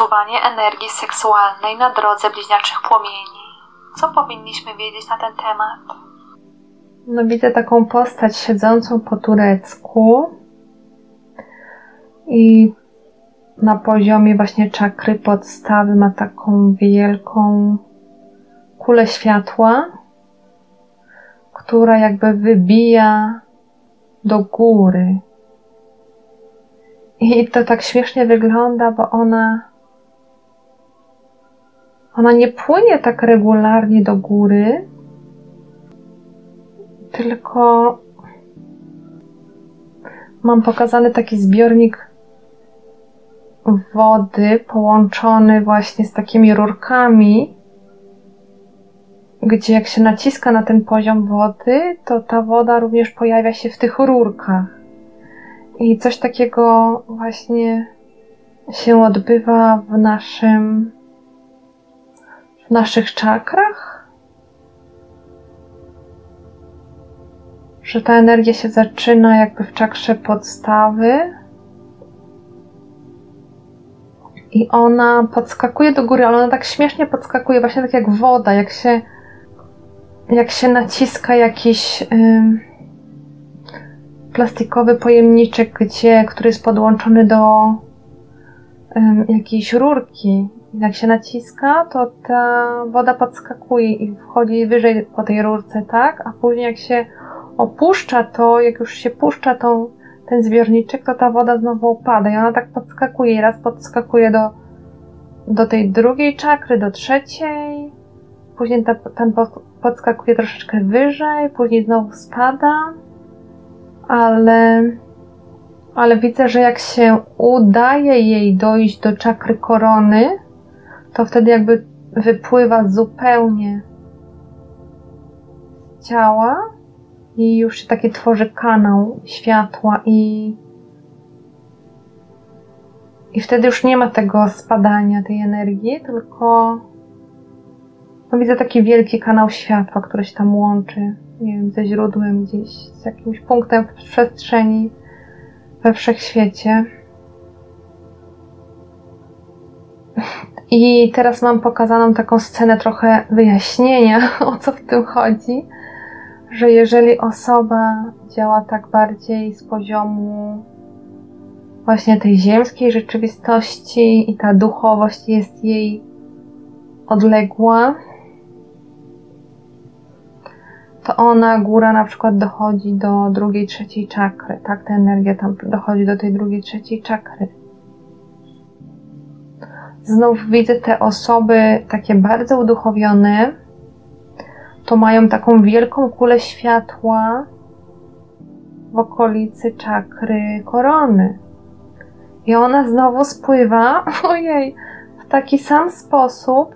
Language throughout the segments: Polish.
odczuwanie energii seksualnej na drodze bliźniaczych płomieni. Co powinniśmy wiedzieć na ten temat? No, widzę taką postać siedzącą po turecku i na poziomie właśnie czakry podstawy ma taką wielką kulę światła, która jakby wybija do góry. I to tak śmiesznie wygląda, bo ona nie płynie tak regularnie do góry, tylko mam pokazany taki zbiornik wody połączony właśnie z takimi rurkami, gdzie jak się naciska na ten poziom wody, to ta woda również pojawia się w tych rurkach. I coś takiego właśnie się odbywa w naszych czakrach, że ta energia się zaczyna jakby w czakrze podstawy i ona podskakuje do góry, ale ona tak śmiesznie podskakuje, właśnie tak jak woda, jak się naciska jakiś plastikowy pojemniczek, który jest podłączony do jakiejś rurki. Jak się naciska, to ta woda podskakuje i wchodzi wyżej po tej rurce, tak? A później jak się opuszcza, to jak już się puszcza ten zbiorniczek, to ta woda znowu opada i ona tak podskakuje. I raz podskakuje do tej drugiej czakry, do trzeciej. Później ten podskakuje troszeczkę wyżej, później znowu spada. Ale widzę, że jak się udaje jej dojść do czakry korony, to wtedy jakby wypływa zupełnie z ciała i już się taki tworzy kanał światła i wtedy już nie ma tego spadania tej energii, tylko no, widzę taki wielki kanał światła, który się tam łączy. Nie wiem, ze źródłem gdzieś, z jakimś punktem w przestrzeni, we wszechświecie. I teraz mam pokazaną taką scenę trochę wyjaśnienia, o co w tym chodzi, że jeżeli osoba działa tak bardziej z poziomu właśnie tej ziemskiej rzeczywistości i ta duchowość jest jej odległa, to ona, góra, na przykład dochodzi do drugiej, trzeciej czakry, tak? Ta energia tam dochodzi do tej drugiej, trzeciej czakry. Znów widzę te osoby takie bardzo uduchowione, to mają taką wielką kulę światła w okolicy czakry korony. I ona znowu spływa, ojej, w taki sam sposób,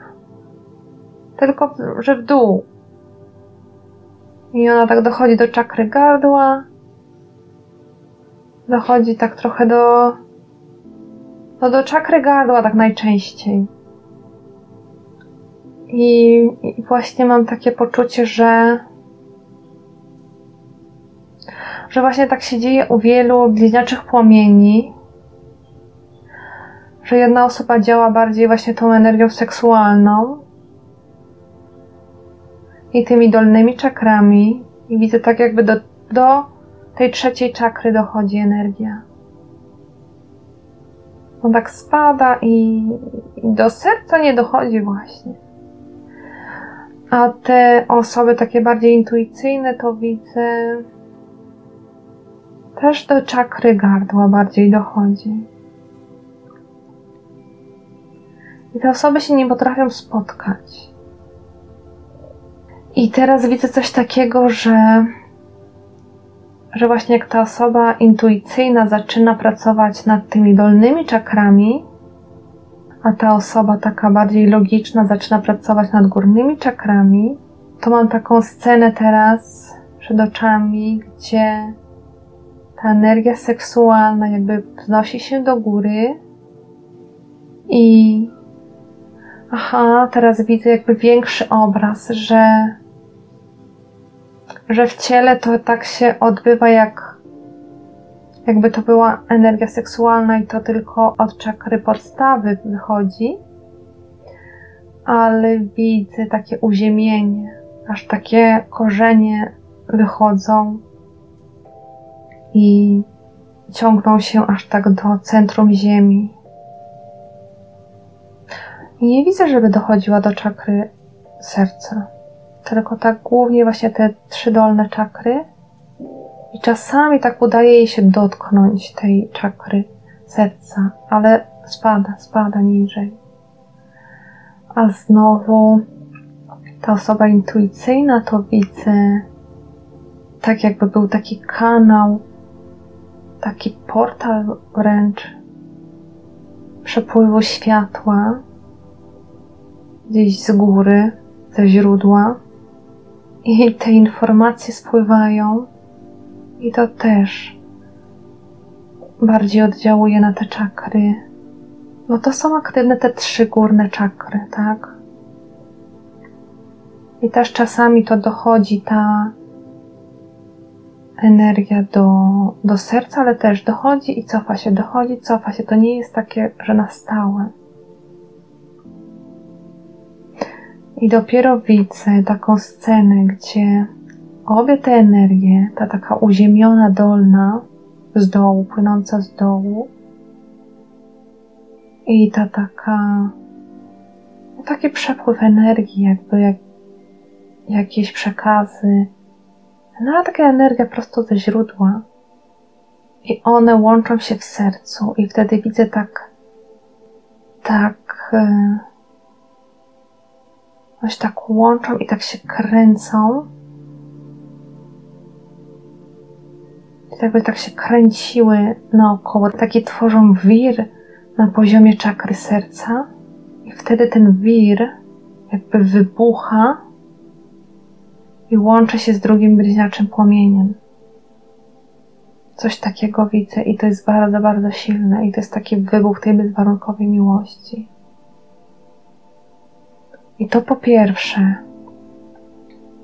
tylko że w dół. I ona tak dochodzi do czakry gardła, dochodzi tak trochę do czakry gardła tak najczęściej. I właśnie mam takie poczucie, że właśnie tak się dzieje u wielu bliźniaczych płomieni, że jedna osoba działa bardziej właśnie tą energią seksualną i tymi dolnymi czakrami, i widzę tak jakby do tej trzeciej czakry dochodzi energia. On tak spada i do serca nie dochodzi właśnie. A te osoby takie bardziej intuicyjne to widzę też do czakry gardła bardziej dochodzi. I te osoby się nie potrafią spotkać. I teraz widzę coś takiego, że właśnie jak ta osoba intuicyjna zaczyna pracować nad tymi dolnymi czakrami, a ta osoba taka bardziej logiczna zaczyna pracować nad górnymi czakrami, to mam taką scenę teraz przed oczami, gdzie ta energia seksualna jakby wznosi się do góry i aha, teraz widzę jakby większy obraz, że w ciele to tak się odbywa jak jakby to była energia seksualna i to tylko od czakry podstawy wychodzi, ale widzę takie uziemienie, aż takie korzenie wychodzą i ciągną się aż tak do centrum ziemi. I nie widzę, żeby dochodziła do czakry serca, tylko tak głównie właśnie te trzy dolne czakry i czasami tak udaje jej się dotknąć tej czakry serca, ale spada niżej. A znowu ta osoba intuicyjna, to widzę tak jakby był taki kanał, taki portal wręcz przepływu światła gdzieś z góry, ze źródła i te informacje spływają i to też bardziej oddziałuje na te czakry, bo to są aktywne te trzy górne czakry, tak? I też czasami to dochodzi ta energia do serca, ale też dochodzi i cofa się. To nie jest takie, że na stałe. I dopiero widzę taką scenę, gdzie obie te energie, ta taka uziemiona dolna z dołu, płynąca z dołu i ta taka, taki przepływ energii, jakby jakieś przekazy, no taka energia prosto ze źródła i one łączą się w sercu i wtedy widzę tak łączą i tak się kręcą. Jakby tak się kręciły naokoło. Takie tworzą wir na poziomie czakry serca. I wtedy ten wir jakby wybucha i łączy się z drugim bliźniaczym płomieniem. Coś takiego widzę i to jest bardzo, bardzo silne. I to jest taki wybuch tej bezwarunkowej miłości. I to po pierwsze.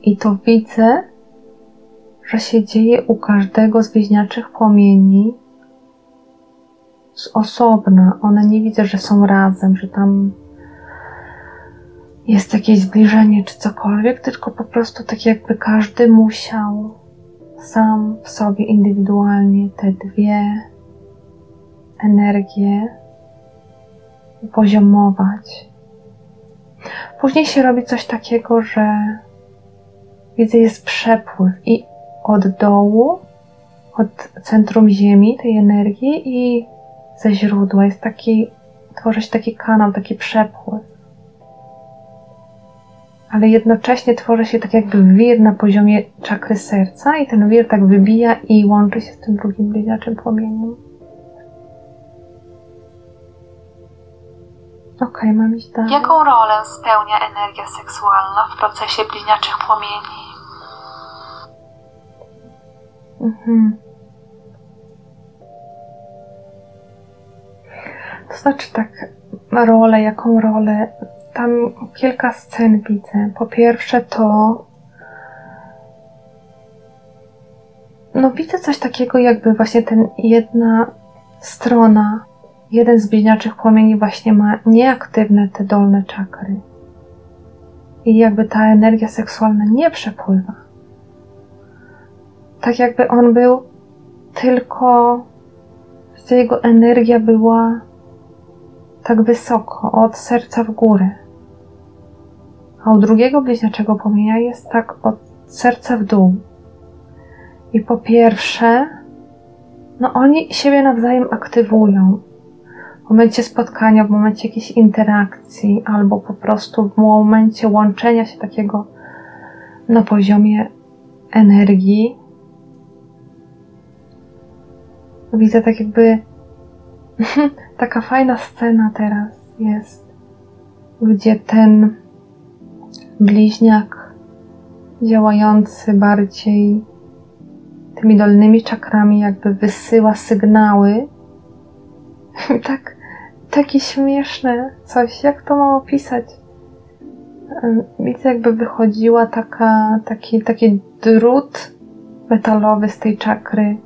I to widzę, że się dzieje u każdego z bliźniaczych płomieni z osobna. One nie widzę, że są razem, że tam jest jakieś zbliżenie czy cokolwiek, tylko po prostu tak jakby każdy musiał sam w sobie indywidualnie te dwie energie poziomować. Później się robi coś takiego, że widzę, jest przepływ i od dołu, od centrum ziemi tej energii i ze źródła jest taki, tworzy się taki kanał, taki przepływ. Ale jednocześnie tworzy się tak jakby wir na poziomie czakry serca i ten wir tak wybija i łączy się z tym drugim bliźniaczym płomieniem. Okej, mam iść dalej. Jaką rolę spełnia energia seksualna w procesie bliźniaczych płomieni? To znaczy tak, rolę, jaką rolę? Tam kilka scen widzę. Po pierwsze to widzę coś takiego jakby właśnie ten jedna strona, jeden z bliźniaczych płomieni właśnie ma nieaktywne te dolne czakry. I jakby ta energia seksualna nie przepływa. Tak jakby on był tylko, że jego energia była tak wysoko, od serca w górę. A u drugiego bliźniaczego płomienia jest tak od serca w dół. I po pierwsze, oni siebie nawzajem aktywują. W momencie spotkania, w momencie jakiejś interakcji, albo po prostu w momencie łączenia się takiego na poziomie energii. Widzę tak jakby taka fajna scena teraz jest, gdzie ten bliźniak działający bardziej tymi dolnymi czakrami jakby wysyła sygnały. Tak, takie śmieszne coś, jak to mam opisać? Widzę jakby wychodziła taki drut metalowy z tej czakry.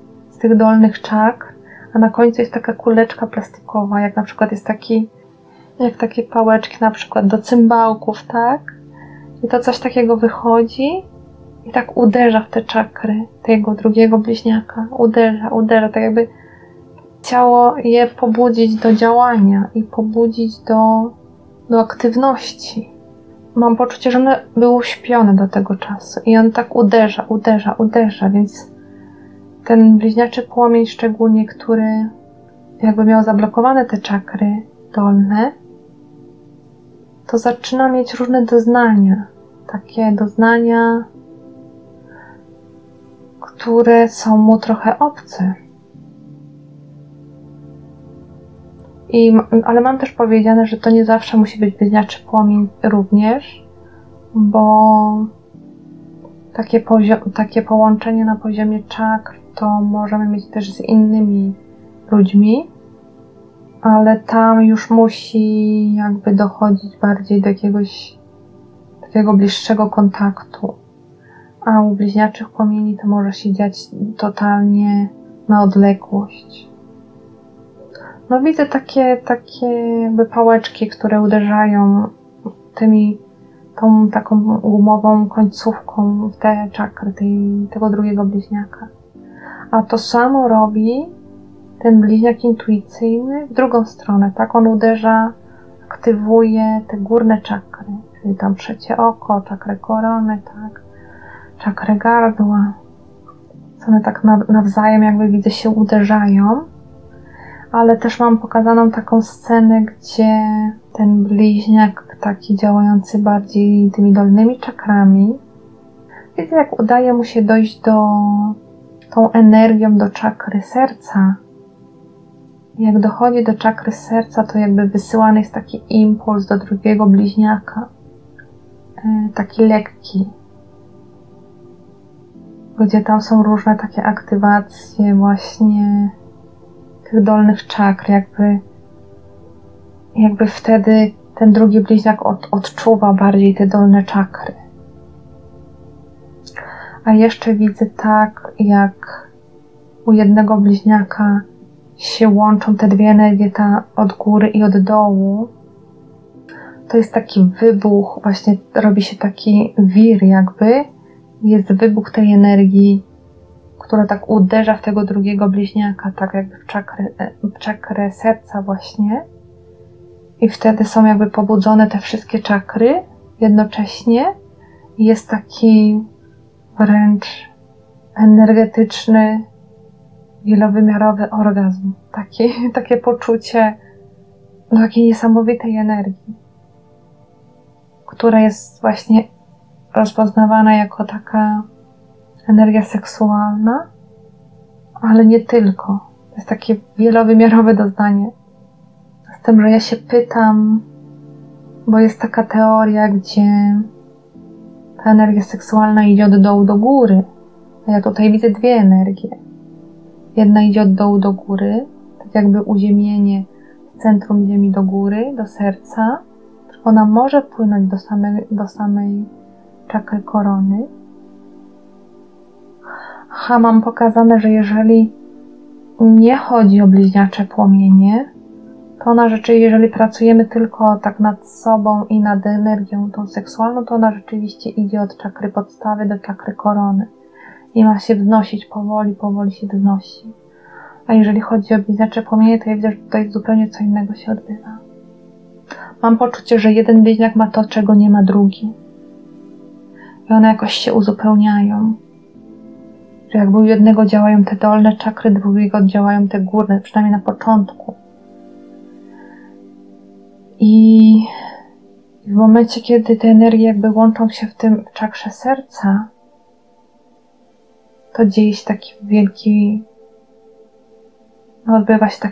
tych dolnych czak, a na końcu jest taka kuleczka plastikowa, jak na przykład jest taki, jak takie pałeczki na przykład do cymbałków, tak? I to coś takiego wychodzi i tak uderza w te czakry tego drugiego bliźniaka. Uderza, tak jakby chciało je pobudzić do działania i pobudzić do aktywności. Mam poczucie, że one były uśpione do tego czasu i on tak uderza, więc ten bliźniaczy płomień szczególnie, który jakby miał zablokowane te czakry dolne, to zaczyna mieć różne doznania. Takie doznania, które są mu trochę obce. Ale mam też powiedziane, że to nie zawsze musi być bliźniaczy płomień również, bo takie połączenie na poziomie czakr to możemy mieć też z innymi ludźmi, ale tam już musi jakby dochodzić bardziej do jakiegoś takiego bliższego kontaktu. A u bliźniaczych płomieni to może się dziać totalnie na odległość. No widzę takie jakby pałeczki, które uderzają tą taką gumową końcówką w te czakry tego drugiego bliźniaka. A to samo robi ten bliźniak intuicyjny w drugą stronę, tak? On uderza, aktywuje te górne czakry, czyli tam trzecie oko, czakrę korony, tak? Czakrę gardła. One tak nawzajem jakby widzę się uderzają, ale też mam pokazaną taką scenę, gdzie ten bliźniak taki działający bardziej tymi dolnymi czakrami, widzę jak udaje mu się dojść tą energią do czakry serca. Jak dochodzi do czakry serca, to jakby wysyłany jest taki impuls do drugiego bliźniaka. Taki lekki. Gdzie tam są różne takie aktywacje właśnie tych dolnych czakr. Jakby wtedy ten drugi bliźniak odczuwa bardziej te dolne czakry. A jeszcze widzę tak, jak u jednego bliźniaka się łączą te dwie energie, ta od góry i od dołu. To jest taki wybuch, właśnie robi się taki wir jakby. Jest wybuch tej energii, która tak uderza w tego drugiego bliźniaka, tak jakby w czakrę serca właśnie. I wtedy są jakby pobudzone te wszystkie czakry jednocześnie. Jest taki wręcz energetyczny, wielowymiarowy orgazm. Takie poczucie takiej niesamowitej energii, która jest właśnie rozpoznawana jako taka energia seksualna, ale nie tylko. To jest takie wielowymiarowe doznanie. Z tym, że ja się pytam, bo jest taka teoria, gdzie ta energia seksualna idzie od dołu do góry. A ja tutaj widzę dwie energie. Jedna idzie od dołu do góry, tak jakby uziemienie z centrum ziemi do góry, do serca. Ona może płynąć do samej czakry korony. Aha, mam pokazane, że jeżeli nie chodzi o bliźniacze płomienie, to ona rzeczywiście, jeżeli pracujemy tylko tak nad sobą i nad energią tą seksualną, to ona rzeczywiście idzie od czakry podstawy do czakry korony. I ma się wznosić powoli się wznosi. A jeżeli chodzi o bliźniacze płomienie, to ja widzę, że tutaj zupełnie co innego się odbywa. Mam poczucie, że jeden bliźniak ma to, czego nie ma drugi. I one jakoś się uzupełniają. Że jakby u jednego działają te dolne czakry, drugiego działają te górne, przynajmniej na początku. I w momencie, kiedy te energie jakby łączą się w tym czakrze serca, to dzieje się taki wielki, odbywa się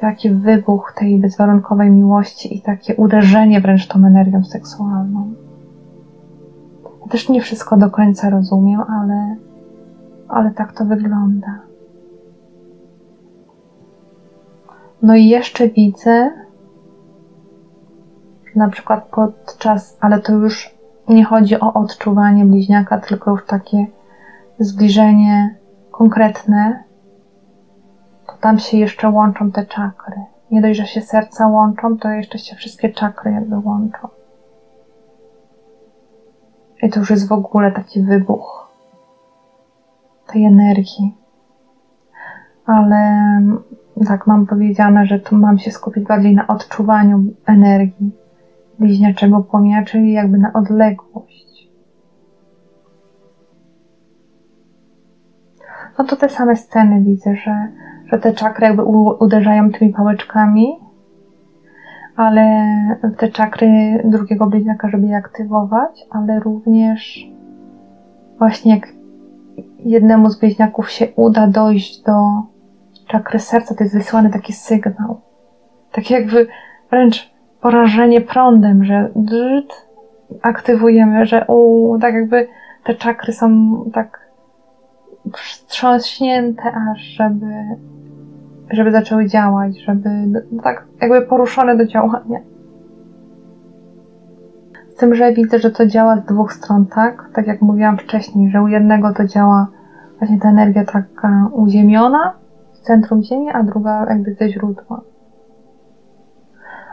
taki wybuch tej bezwarunkowej miłości i takie uderzenie wręcz tą energią seksualną. Ja też nie wszystko do końca rozumiem, ale tak to wygląda. No i jeszcze widzę, że na przykład podczas, ale to już nie chodzi o odczuwanie bliźniaka, tylko już takie zbliżenie konkretne, tam się jeszcze łączą te czakry. Nie dość, że się serca łączą, to jeszcze się wszystkie czakry jakby łączą. I to już jest w ogóle taki wybuch tej energii. Ale tak mam powiedziane, że tu mam się skupić bardziej na odczuwaniu energii bliźniaczego płomienia, czyli jakby na odległość. No to te same sceny widzę, że te czakry jakby uderzają tymi pałeczkami, ale te czakry drugiego bliźniaka, żeby je aktywować, ale również właśnie jak jednemu z bliźniaków się uda dojść do czakry serca, to jest wysyłany taki sygnał. Takie jakby wręcz porażenie prądem, że aktywujemy, że tak jakby te czakry są tak wstrząśnięte aż, żeby zaczęły działać, żeby tak jakby poruszone do działania. Z tym, że widzę, że to działa z dwóch stron, tak? Tak jak mówiłam wcześniej, że u jednego to działa właśnie ta energia taka uziemiona, w centrum ziemi, a druga jakby ze źródła.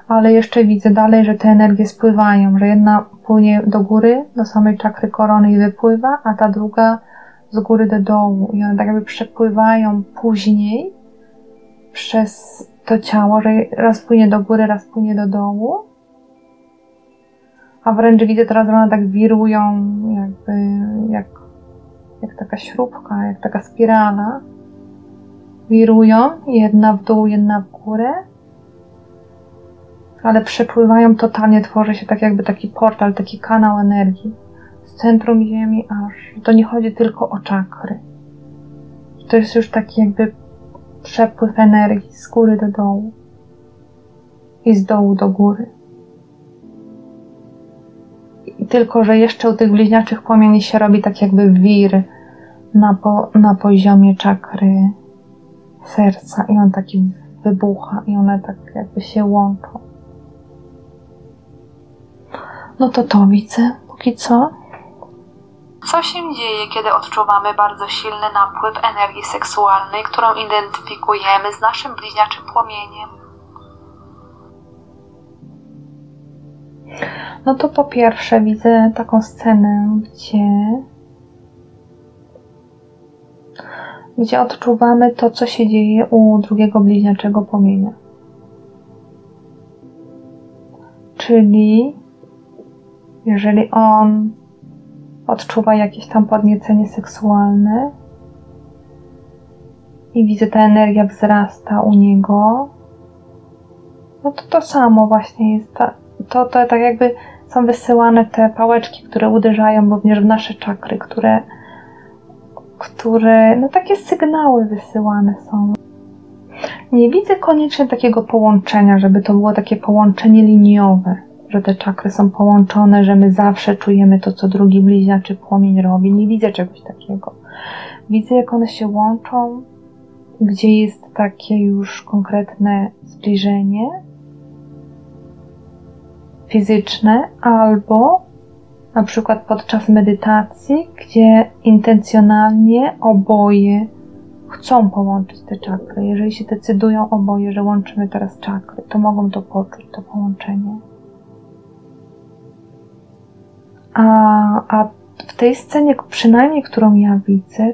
Ale jeszcze widzę dalej, że te energie spływają, że jedna płynie do góry, do samej czakry korony i wypływa, a ta druga z góry do dołu. I one tak jakby przepływają później przez to ciało, że raz płynie do góry, raz płynie do dołu. A wręcz widzę teraz, że one tak wirują jakby jak taka śrubka, jak taka spirala. Wirują, jedna w dół, jedna w górę. Ale przepływają totalnie, tworzy się tak jakby taki portal, taki kanał energii. Z centrum ziemi aż. To nie chodzi tylko o czakry. To jest już taki jakby przepływ energii z góry do dołu. I z dołu do góry. I tylko, że jeszcze u tych bliźniaczych płomieni się robi tak jakby wir na poziomie czakry serca. I on taki wybucha. I one tak jakby się łączą. No to widzę póki co. Co się dzieje, kiedy odczuwamy bardzo silny napływ energii seksualnej, którą identyfikujemy z naszym bliźniaczym płomieniem? No to po pierwsze widzę taką scenę, gdzie odczuwamy to, co się dzieje u drugiego bliźniaczego płomienia. Czyli jeżeli on odczuwa jakieś tam podniecenie seksualne i widzę, ta energia wzrasta u niego, no to to samo właśnie jest. To tak jakby są wysyłane te pałeczki, które uderzają również w nasze czakry, które no takie sygnały wysyłane są. Nie widzę koniecznie takiego połączenia, żeby to było takie połączenie liniowe, że te czakry są połączone, że my zawsze czujemy to, co drugi bliźniaczy płomień robi. Nie widzę czegoś takiego. Widzę, jak one się łączą, gdzie jest takie już konkretne zbliżenie fizyczne, albo na przykład podczas medytacji, gdzie intencjonalnie oboje chcą połączyć te czakry. Jeżeli się decydują oboje, że łączymy teraz czakry, to mogą to poczuć, to połączenie. A w tej scenie, przynajmniej którą ja widzę,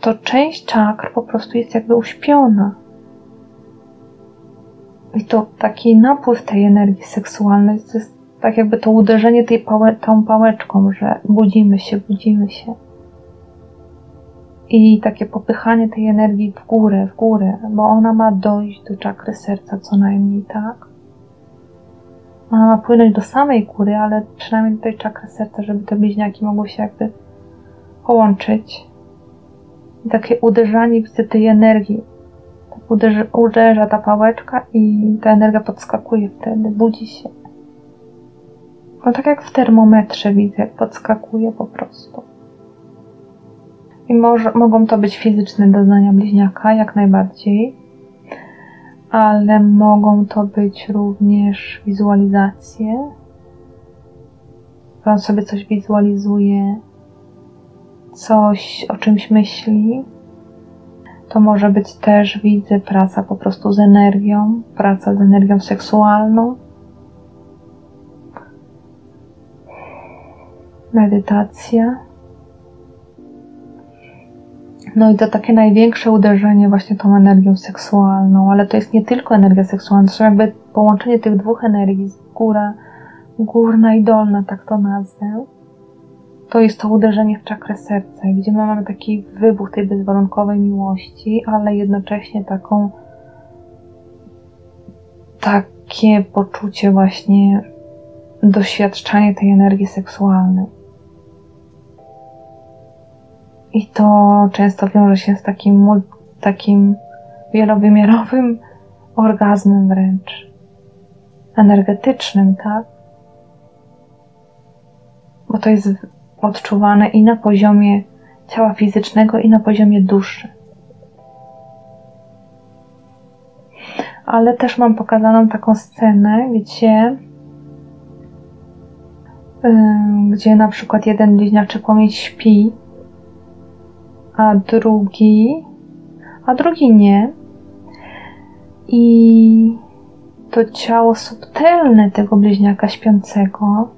to część czakr po prostu jest jakby uśpiona. I to taki napływ tej energii seksualnej, to jest tak jakby to uderzenie tą pałeczką, że budzimy się. I takie popychanie tej energii w górę, bo ona ma dojść do czakry serca co najmniej, tak? Ona ma płynąć do samej góry, ale przynajmniej do tej czakry serca, żeby te bliźniaki mogły się jakby połączyć. I takie uderzanie, widzę, tej energii. Uderza ta pałeczka i ta energia podskakuje wtedy, budzi się. No tak jak w termometrze widzę, podskakuje po prostu. I mogą to być fizyczne doznania bliźniaka, jak najbardziej. Ale mogą to być również wizualizacje. On sobie coś wizualizuje, coś o czymś myśli, to może być też, widzę, praca po prostu z energią, praca z energią seksualną, medytacja. No i to takie największe uderzenie właśnie tą energią seksualną, ale to jest nie tylko energia seksualna, to są jakby połączenie tych dwóch energii, górna i dolna, tak to nazwę. To jest to uderzenie w czakrę serca, gdzie my mamy taki wybuch tej bezwarunkowej miłości, ale jednocześnie takie poczucie właśnie doświadczania tej energii seksualnej. I to często wiąże się z takim wielowymiarowym orgazmem wręcz, energetycznym, tak? Bo to jest odczuwane i na poziomie ciała fizycznego, i na poziomie duszy. Ale też mam pokazaną taką scenę, gdzie na przykład jeden bliźniaczy płomień śpi, a drugi nie. I to ciało subtelne tego bliźniaka śpiącego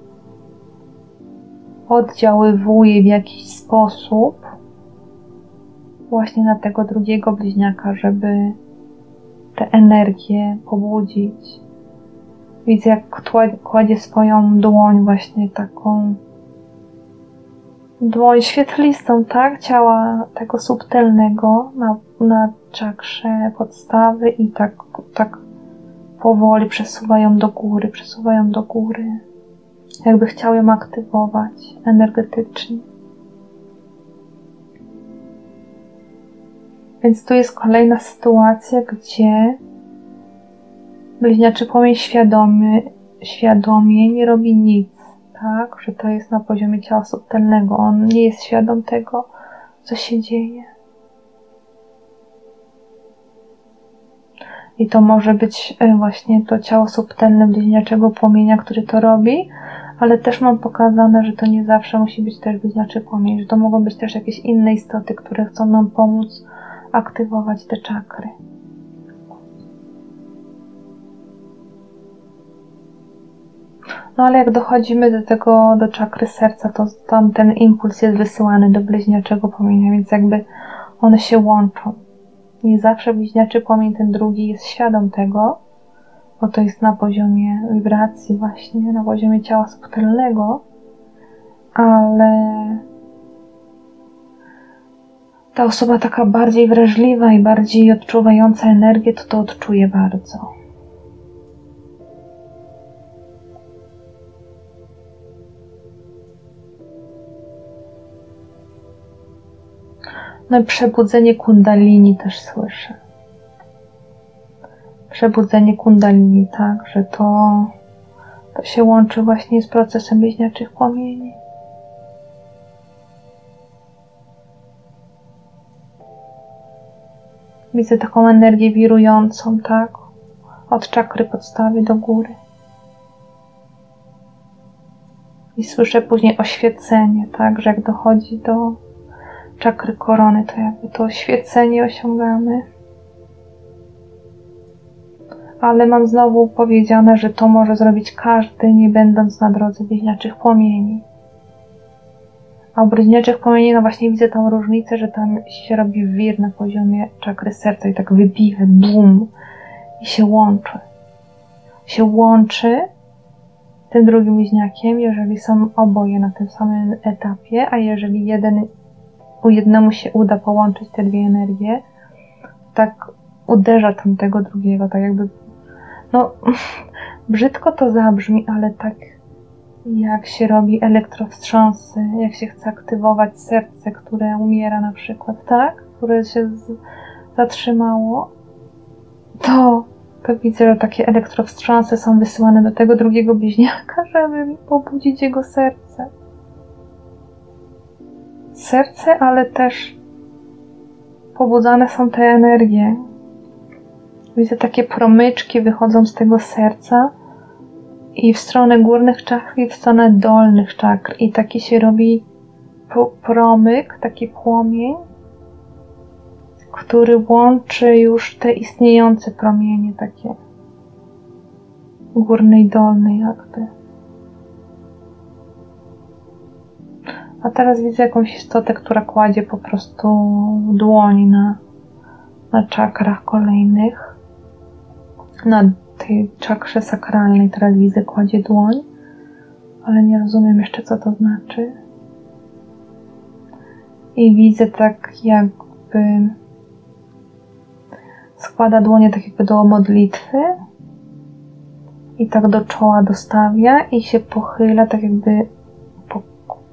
oddziaływuje w jakiś sposób właśnie na tego drugiego bliźniaka, żeby tę energię pobudzić. Widzę, jak kładzie swoją dłoń, właśnie taką dłoń świetlistą, tak? Ciała tego subtelnego na czakrze podstawy i tak powoli przesuwają do góry. Jakby chciał ją aktywować energetycznie. Więc tu jest kolejna sytuacja, gdzie bliźniaczy płomień świadomie nie robi nic, tak? Że to jest na poziomie ciała subtelnego. On nie jest świadom tego, co się dzieje. I to może być właśnie to ciało subtelne bliźniaczego płomienia, który to robi, ale też mam pokazane, że to nie zawsze musi być też bliźniaczy płomień, że to mogą być też jakieś inne istoty, które chcą nam pomóc aktywować te czakry. No ale jak dochodzimy do czakry serca, to tam ten impuls jest wysyłany do bliźniaczego płomienia, więc jakby one się łączą. Nie zawsze bliźniaczy płomień, ten drugi, jest świadom tego, bo to jest na poziomie wibracji właśnie, na poziomie ciała subtelnego, ale ta osoba taka bardziej wrażliwa i bardziej odczuwająca energię, to odczuje bardzo. No i przebudzenie kundalini też słyszę. Przebudzenie kundalini, tak, że to się łączy właśnie z procesem bliźniaczych płomieni. Widzę taką energię wirującą, tak, od czakry podstawy do góry. I słyszę później oświecenie, tak, że jak dochodzi do czakry korony, to jakby to oświecenie osiągamy. Ale mam znowu powiedziane, że to może zrobić każdy, nie będąc na drodze bliźniaczych płomieni. A u bliźniaczych płomieni, no właśnie widzę tą różnicę, że tam się robi wir na poziomie czakry serca i tak wybije, bum, i się łączy. Się łączy z tym drugim bliźniakiem, jeżeli są oboje na tym samym etapie, a jeżeli jednemu się uda połączyć te dwie energie, tak uderza tamtego drugiego, tak jakby, no brzydko to zabrzmi, ale tak jak się robi elektrowstrząsy, jak się chce aktywować serce, które umiera na przykład, tak? Które się zatrzymało, to widzę, że takie elektrowstrząsy są wysyłane do tego drugiego bliźniaka, żeby pobudzić jego serce. Serce, ale też pobudzane są te energie. Widzę, takie promyczki wychodzą z tego serca i w stronę górnych czakr, i w stronę dolnych czakr. I taki się robi promyk, taki płomień, który łączy już te istniejące promienie, takie górne i dolne jakby. A teraz widzę jakąś istotę, która kładzie po prostu dłoń na czakrach kolejnych. Na tej czakrze sakralnej teraz widzę, kładzie dłoń, ale nie rozumiem jeszcze, co to znaczy. I widzę tak jakby składa dłonie tak jakby do modlitwy i tak do czoła dostawia i się pochyla, tak jakby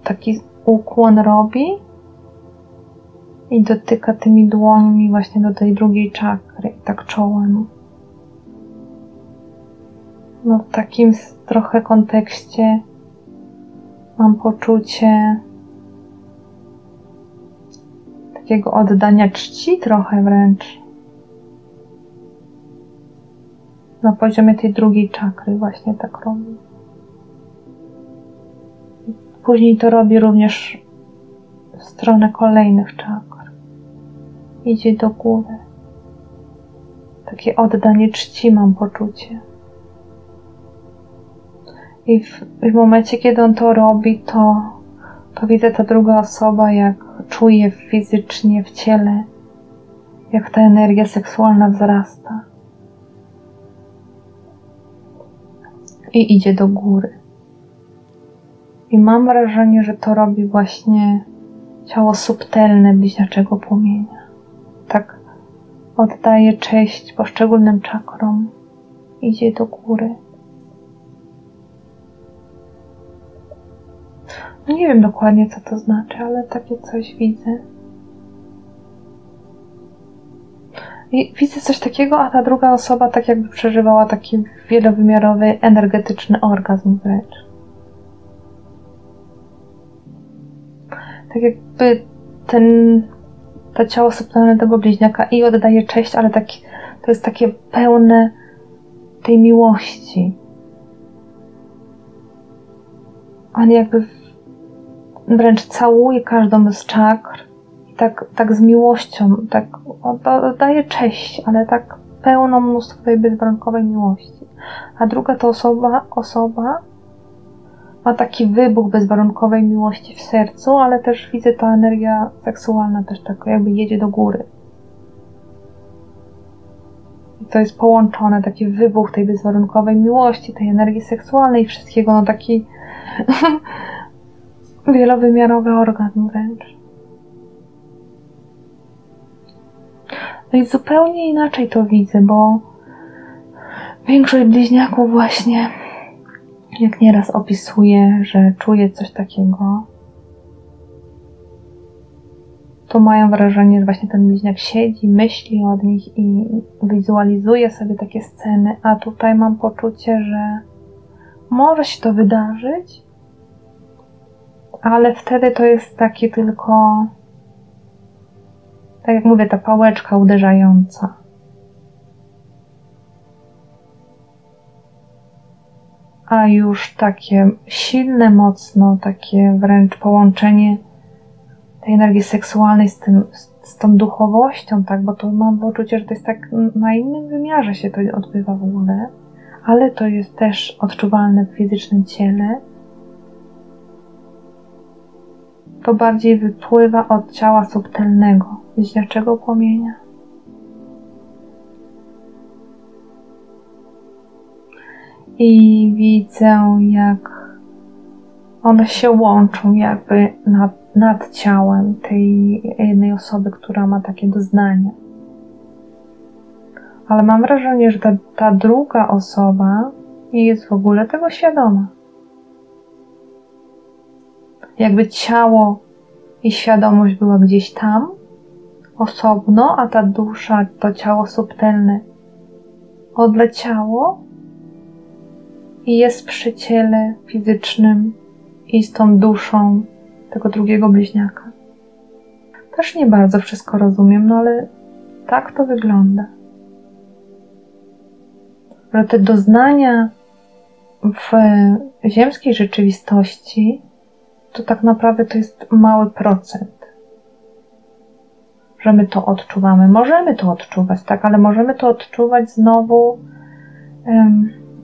taki ukłon robi i dotyka tymi dłońmi właśnie do tej drugiej czakry i tak czołem. No w takim trochę kontekście mam poczucie takiego oddania czci trochę wręcz. Na poziomie tej drugiej czakry właśnie tak robi. Później to robi również w stronę kolejnych czakr. Idzie do góry. Takie oddanie czci mam poczucie. I w momencie, kiedy on to robi, to widzę ta druga osoba, jak czuje fizycznie w ciele, jak ta energia seksualna wzrasta. I idzie do góry. I mam wrażenie, że to robi właśnie ciało subtelne bliźniaczego płomienia. Tak oddaje cześć poszczególnym czakrom. Idzie do góry. Nie wiem dokładnie, co to znaczy, ale takie coś widzę. I widzę coś takiego, a ta druga osoba tak jakby przeżywała taki wielowymiarowy, energetyczny orgazm wręcz. Tak jakby to ciało subtelne tego bliźniaka i oddaje cześć, ale to jest takie pełne tej miłości. On jakby wręcz całuje każdą z czakr i tak z miłością, tak oddaje cześć, ale tak pełną mnóstwo tej bezwarunkowej miłości. A druga to osoba ma taki wybuch bezwarunkowej miłości w sercu, ale też widzę, ta energia seksualna też tak jakby jedzie do góry. I to jest połączone, taki wybuch tej bezwarunkowej miłości, tej energii seksualnej i wszystkiego, no taki wielowymiarowy orgazm wręcz. No i zupełnie inaczej to widzę, bo większość bliźniaków właśnie, jak nieraz opisuje, że czuje coś takiego, to mają wrażenie, że właśnie ten bliźniak siedzi, myśli od nich i wizualizuje sobie takie sceny, a tutaj mam poczucie, że może się to wydarzyć, ale wtedy to jest taki tylko, tak jak mówię, ta pałeczka uderzająca. A już takie silne, mocno, takie wręcz połączenie tej energii seksualnej z tą duchowością, tak, bo to mam poczucie, że to jest tak, na innym wymiarze się to odbywa w ogóle, ale to jest też odczuwalne w fizycznym ciele. To bardziej wypływa od ciała subtelnego, bliźniaczego płomienia. I widzę, jak one się łączą jakby nad ciałem tej jednej osoby, która ma takie doznania. Ale mam wrażenie, że ta druga osoba nie jest w ogóle tego świadoma. Jakby ciało i świadomość była gdzieś tam, osobno, a ta dusza, to ciało subtelne odleciało i jest przy ciele fizycznym i z tą duszą tego drugiego bliźniaka. Też nie bardzo wszystko rozumiem, no ale tak to wygląda. Że te doznania w ziemskiej rzeczywistości to tak naprawdę to jest mały procent. że my to odczuwamy. Możemy to odczuwać, tak, ale możemy to odczuwać znowu,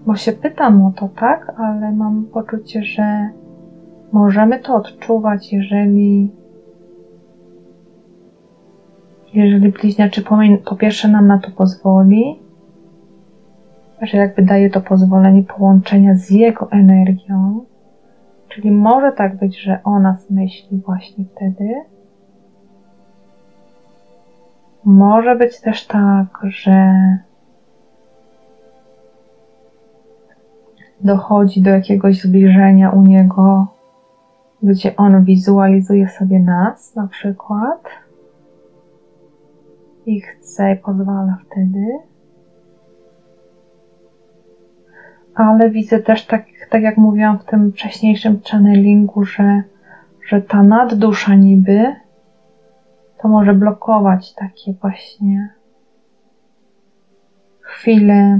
bo się pytam o to, tak, ale mam poczucie, że możemy to odczuwać, jeżeli bliźniaczy płomień po pierwsze nam na to pozwoli, że jakby daje to pozwolenie połączenia z jego energią, czyli może tak być, że o nas myśli właśnie wtedy. Może być też tak, że dochodzi do jakiegoś zbliżenia u niego, gdzie on wizualizuje sobie nas na przykład i chce, pozwala wtedy. Ale widzę też, tak jak mówiłam w tym wcześniejszym channelingu, że ta naddusza niby to może blokować takie właśnie chwile,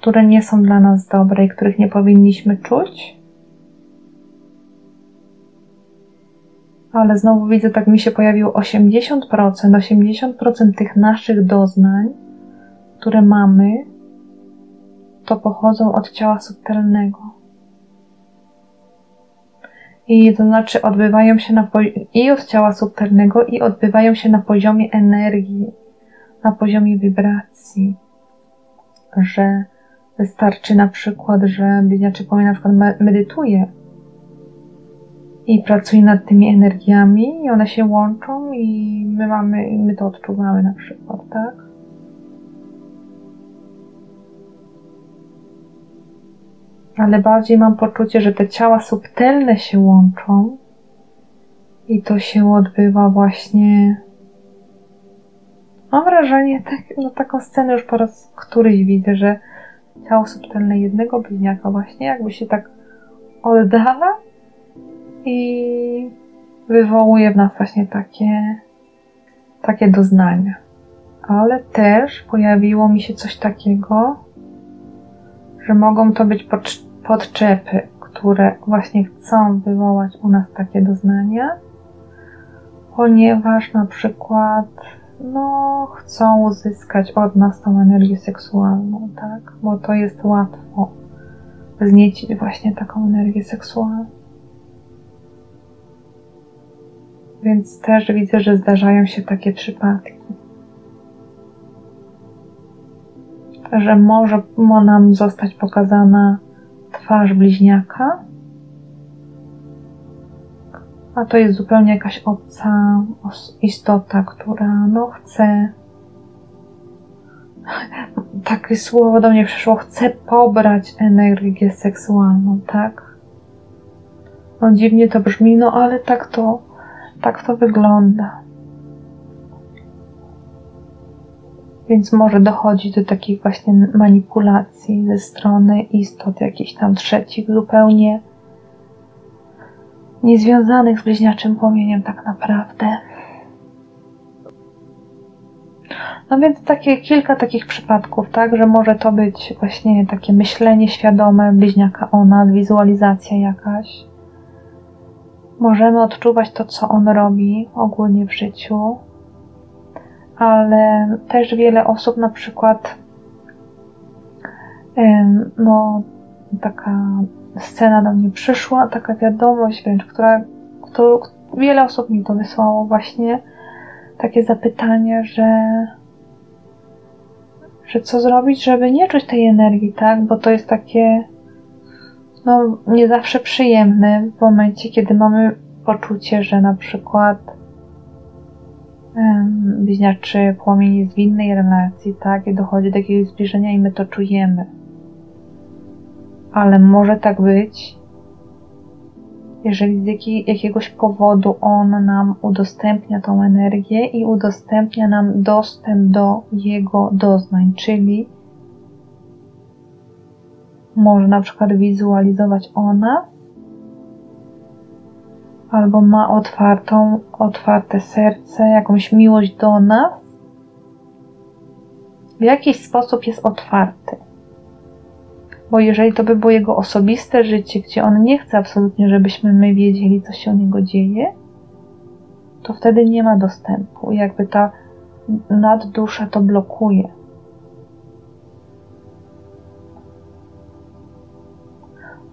które nie są dla nas dobre i których nie powinniśmy czuć. Ale znowu widzę, tak mi się pojawiło 80% tych naszych doznań, które mamy, to pochodzą od ciała subtelnego. I to znaczy odbywają się od ciała subtelnego i odbywają się na poziomie energii, na poziomie wibracji, że wystarczy na przykład, że bliźniaczy płomień na przykład medytuje i pracuje nad tymi energiami i one się łączą i my to odczuwamy na przykład, tak? Ale bardziej mam poczucie, że te ciała subtelne się łączą i to się odbywa właśnie... Mam wrażenie, taką scenę już po raz któryś widzę, że ciało subtelne jednego bliźniaka właśnie jakby się tak oddala i wywołuje w nas właśnie takie doznania. Ale też pojawiło mi się coś takiego, że mogą to być podczepy, które właśnie chcą wywołać u nas takie doznania, ponieważ na przykład chcą uzyskać od nas tą energię seksualną, tak? Bo to jest łatwo wzniecić właśnie taką energię seksualną. Więc też widzę, że zdarzają się takie przypadki. Że może nam zostać pokazana twarz bliźniaka, a to jest zupełnie jakaś obca istota, która chce, takie słowo do mnie przyszło, chce pobrać energię seksualną, tak? Dziwnie to brzmi, ale tak to wygląda. Więc może dochodzić do takich właśnie manipulacji ze strony istot jakichś tam trzecich, zupełnie niezwiązanych z bliźniaczym płomieniem tak naprawdę. Więc kilka takich przypadków, tak, że może to być właśnie takie myślenie świadome bliźniaka o nas, wizualizacja jakaś. Możemy odczuwać to, co on robi ogólnie w życiu. Ale też wiele osób na przykład taka scena do mnie przyszła, taka wiadomość wręcz, wiele osób mi to wysłało właśnie takie zapytanie, że co zrobić, żeby nie czuć tej energii, tak? Bo to jest takie nie zawsze przyjemne w momencie, kiedy mamy poczucie, że na przykład bliźniaczy płomień jest w innej relacji, tak? I dochodzi do jakiegoś zbliżenia i my to czujemy. Ale może tak być, jeżeli z jakiegoś powodu on nam udostępnia tą energię i udostępnia nam dostęp do jego doznań, czyli może na przykład wizualizować ona, albo ma otwarte serce, jakąś miłość do nas, w jakiś sposób jest otwarty. Bo jeżeli to by było jego osobiste życie, gdzie on nie chce absolutnie, żebyśmy my wiedzieli, co się u niego dzieje, to wtedy nie ma dostępu. Jakby ta naddusza to blokuje.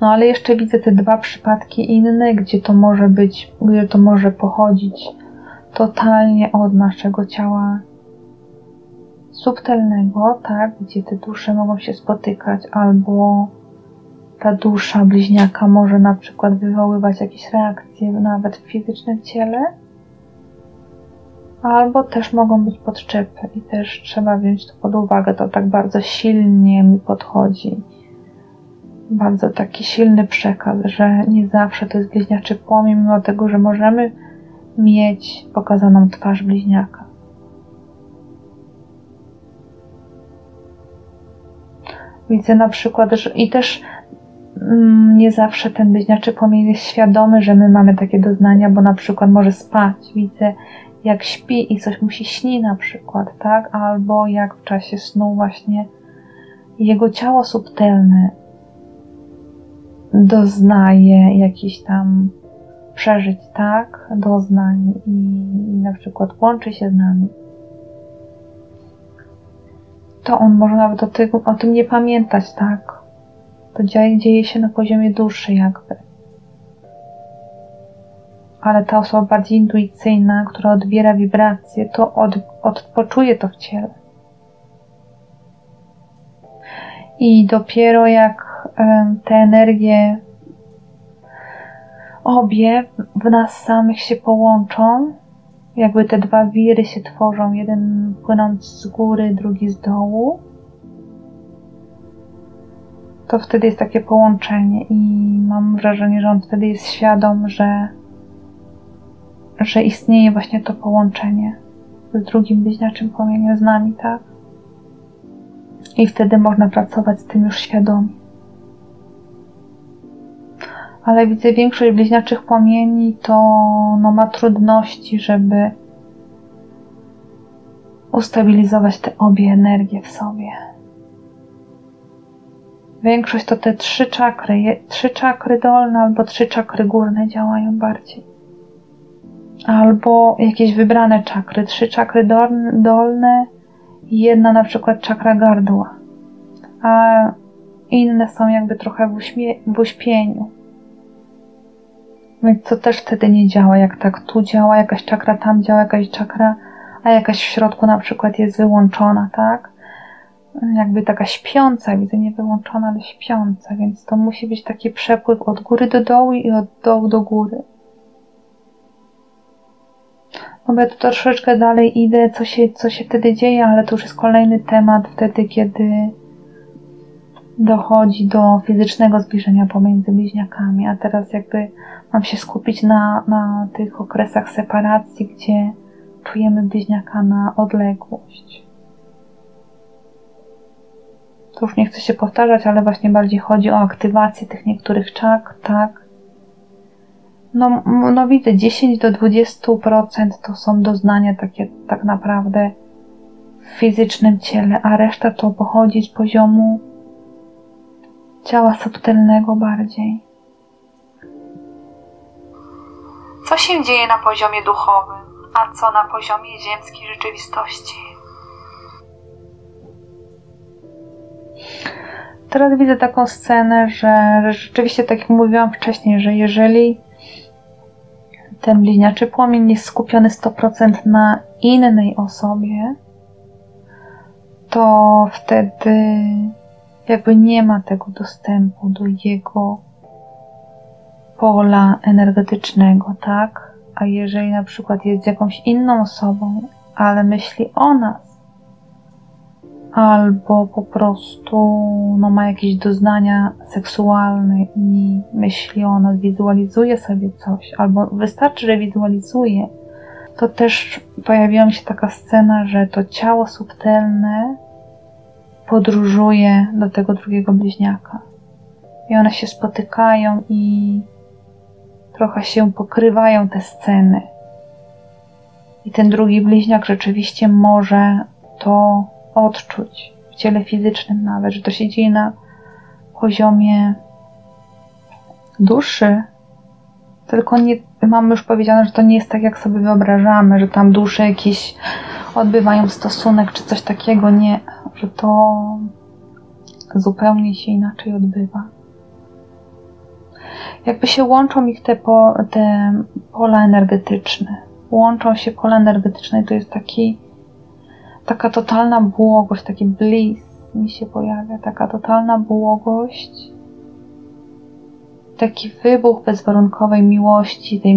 No ale jeszcze widzę te dwa przypadki inne, gdzie to może być, gdzie to może pochodzić totalnie od naszego ciała subtelnego, tak, gdzie te dusze mogą się spotykać, albo ta dusza bliźniaka może na przykład wywoływać jakieś reakcje nawet w fizycznym ciele, albo też mogą być podczepy i też trzeba wziąć to pod uwagę, to tak bardzo silnie mi podchodzi. Bardzo taki silny przekaz, że nie zawsze to jest bliźniaczy płomień, mimo tego, że możemy mieć pokazaną twarz bliźniaka. Widzę na przykład, że i też nie zawsze ten bliźniaczy płomień jest świadomy, że my mamy takie doznania, bo na przykład może spać. Widzę, jak śpi i coś mu się śni na przykład, tak? Albo jak w czasie snu właśnie jego ciało subtelne doznaje jakichś tam przeżyć, tak? Doznań i na przykład łączy się z nami. To on może nawet o tym nie pamiętać, tak? To dzieje się na poziomie duszy jakby. Ale ta osoba bardziej intuicyjna, która odbiera wibracje, to poczuje to w ciele. I dopiero jak te energie obie w nas samych się połączą, jakby te dwa wiry się tworzą, jeden płynąc z góry, drugi z dołu, to wtedy jest takie połączenie i mam wrażenie, że on wtedy jest świadom, że istnieje właśnie to połączenie z drugim bliźniaczym płomieniem, z nami, tak? I wtedy można pracować z tym już świadomie. Ale widzę, większość bliźniaczych płomieni to no, ma trudności, żeby ustabilizować te obie energie w sobie. Większość to te trzy czakry dolne albo trzy czakry górne działają bardziej. Albo jakieś wybrane czakry, trzy czakry dolne i jedna na przykład czakra gardła, a inne są jakby trochę w uśpieniu. Więc to też wtedy nie działa, jak tak tu działa jakaś czakra, tam działa jakaś czakra, a jakaś w środku na przykład jest wyłączona, tak? Jakby taka śpiąca, widzę, nie wyłączona, ale śpiąca, więc to musi być taki przepływ od góry do dołu i od dołu do góry. No bo ja tu troszeczkę dalej idę, co się wtedy dzieje, ale to już jest kolejny temat wtedy, kiedy dochodzi do fizycznego zbliżenia pomiędzy bliźniakami, a teraz jakby mam się skupić na tych okresach separacji, gdzie czujemy bliźniaka na odległość. To już nie chcę się powtarzać, ale właśnie bardziej chodzi o aktywację tych niektórych czakr, tak? No widzę, 10 do 20% to są doznania takie tak naprawdę w fizycznym ciele, a reszta to pochodzi z poziomu ciała subtelnego bardziej. Co się dzieje na poziomie duchowym, a co na poziomie ziemskiej rzeczywistości? Teraz widzę taką scenę, że rzeczywiście, tak jak mówiłam wcześniej, że jeżeli ten bliźniaczy płomień jest skupiony 100% na innej osobie, to wtedy jakby nie ma tego dostępu do jego pola energetycznego, tak? A jeżeli na przykład jest z jakąś inną osobą, ale myśli o nas, albo po prostu no, ma jakieś doznania seksualne i myśli o nas, wizualizuje sobie coś, albo wystarczy, że wizualizuje, to też pojawiła mi się taka scena, że to ciało subtelne podróżuje do tego drugiego bliźniaka. I one się spotykają i trochę się pokrywają te sceny. I ten drugi bliźniak rzeczywiście może to odczuć w ciele fizycznym nawet, że to się dzieje na poziomie duszy, tylko nie mam już powiedziane, że to nie jest tak, jak sobie wyobrażamy, że tam dusze jakieś odbywają stosunek czy coś takiego. Nie, że to zupełnie się inaczej odbywa. Jakby się łączą ich te pola energetyczne. Łączą się pola energetyczne i to jest taka totalna błogość, taki bliss mi się pojawia. Taka totalna błogość. Taki wybuch bezwarunkowej miłości, tej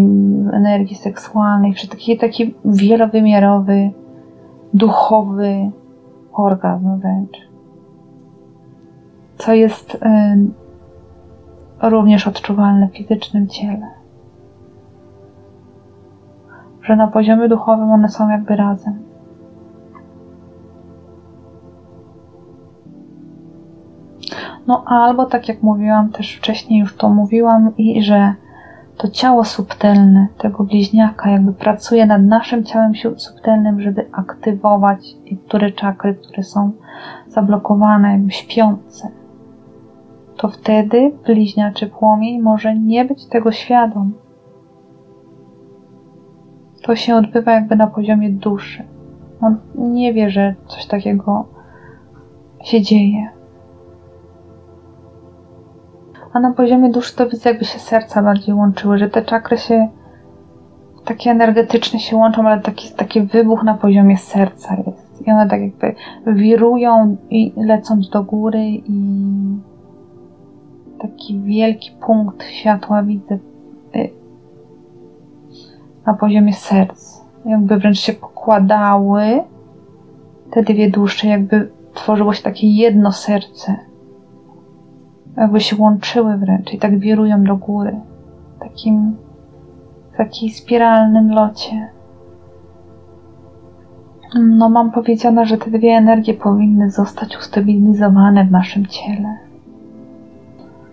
energii seksualnej. Taki wielowymiarowy, duchowy orgazm wręcz. Co jest również odczuwalne w fizycznym ciele. Że na poziomie duchowym one są jakby razem. No albo tak jak mówiłam, też wcześniej już to mówiłam, i że to ciało subtelne tego bliźniaka jakby pracuje nad naszym ciałem subtelnym, żeby aktywować niektóre czakry, które są zablokowane, jakby śpiące. To wtedy bliźniaczy płomień może nie być tego świadom. To się odbywa jakby na poziomie duszy. On nie wie, że coś takiego się dzieje. A na poziomie duszy to widzę, jakby się serca bardziej łączyły, że te czakry się takie energetyczne się łączą, ale taki wybuch na poziomie serca jest. I one tak jakby wirują i lecą do góry i taki wielki punkt światła widzę na poziomie serc. Jakby wręcz się pokładały te dwie dusze, jakby tworzyło się takie jedno serce. Jakby się łączyły wręcz i tak wirują do góry. W takim spiralnym locie. No mam powiedziane, że te dwie energie powinny zostać ustabilizowane w naszym ciele.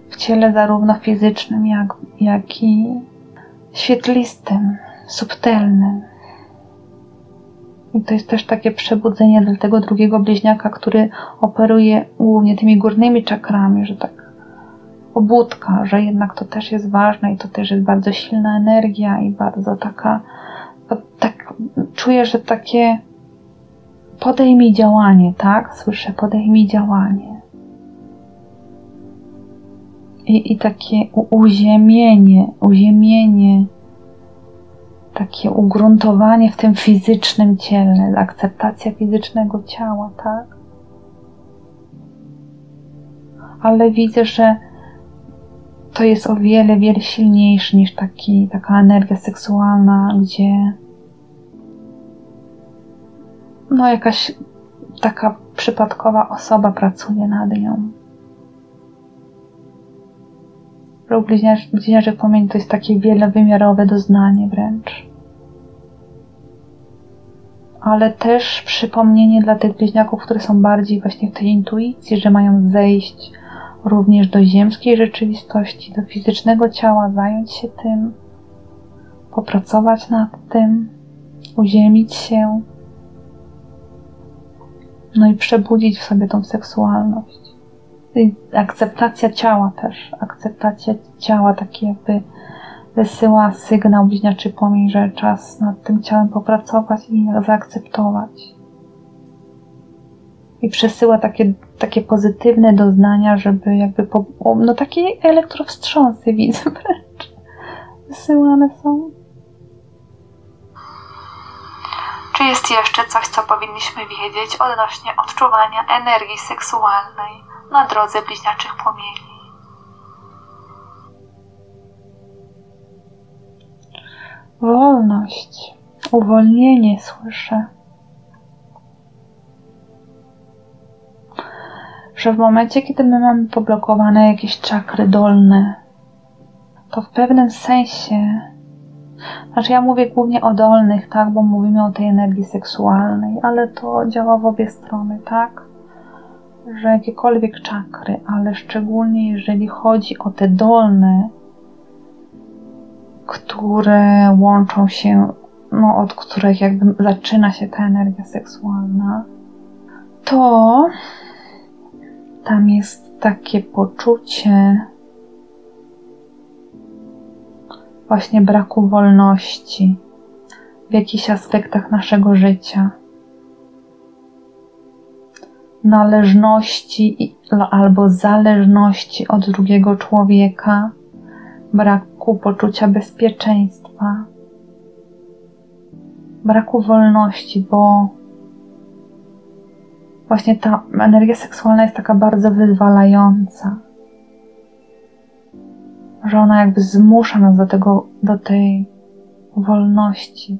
W ciele zarówno fizycznym, jak i świetlistym, subtelnym. I to jest też takie przebudzenie dla tego drugiego bliźniaka, który operuje głównie tymi górnymi czakrami, że tak obudka, że jednak to też jest ważne i to też jest bardzo silna energia i bardzo tak czuję, że takie podejmij działanie, tak? Słyszę, podejmij działanie. I takie uziemienie, takie ugruntowanie w tym fizycznym ciele, akceptacja fizycznego ciała, tak? Ale widzę, że to jest o wiele, wiele silniejsze niż taka energia seksualna, gdzie no jakaś taka przypadkowa osoba pracuje nad nią. Bliźniaczy płomień to jest takie wielowymiarowe doznanie wręcz. Ale też przypomnienie dla tych bliźniaków, które są bardziej właśnie w tej intuicji, że mają zejść również do ziemskiej rzeczywistości, do fizycznego ciała, zająć się tym, popracować nad tym, uziemić się, no i przebudzić w sobie tą seksualność. I akceptacja ciała też. Akceptacja ciała taki jakby wysyła sygnał bliźniaczy płomień, że czas nad tym ciałem popracować i zaakceptować. I przesyła takie pozytywne doznania, żeby jakby no takie elektrowstrząsy widzę wręcz. Wysyłane są. Czy jest jeszcze coś, co powinniśmy wiedzieć odnośnie odczuwania energii seksualnej na drodze bliźniaczych płomieni? Wolność, uwolnienie słyszę. Że w momencie, kiedy my mamy poblokowane jakieś czakry dolne, to w pewnym sensie, znaczy ja mówię głównie o dolnych, tak, bo mówimy o tej energii seksualnej, ale to działa w obie strony, tak? Że jakiekolwiek czakry, ale szczególnie jeżeli chodzi o te dolne, które łączą się, no od których jakby zaczyna się ta energia seksualna, to tam jest takie poczucie właśnie braku wolności w jakichś aspektach naszego życia, należności albo zależności od drugiego człowieka, braku poczucia bezpieczeństwa, braku wolności, bo właśnie ta energia seksualna jest taka bardzo wyzwalająca, że ona jakby zmusza nas do tej wolności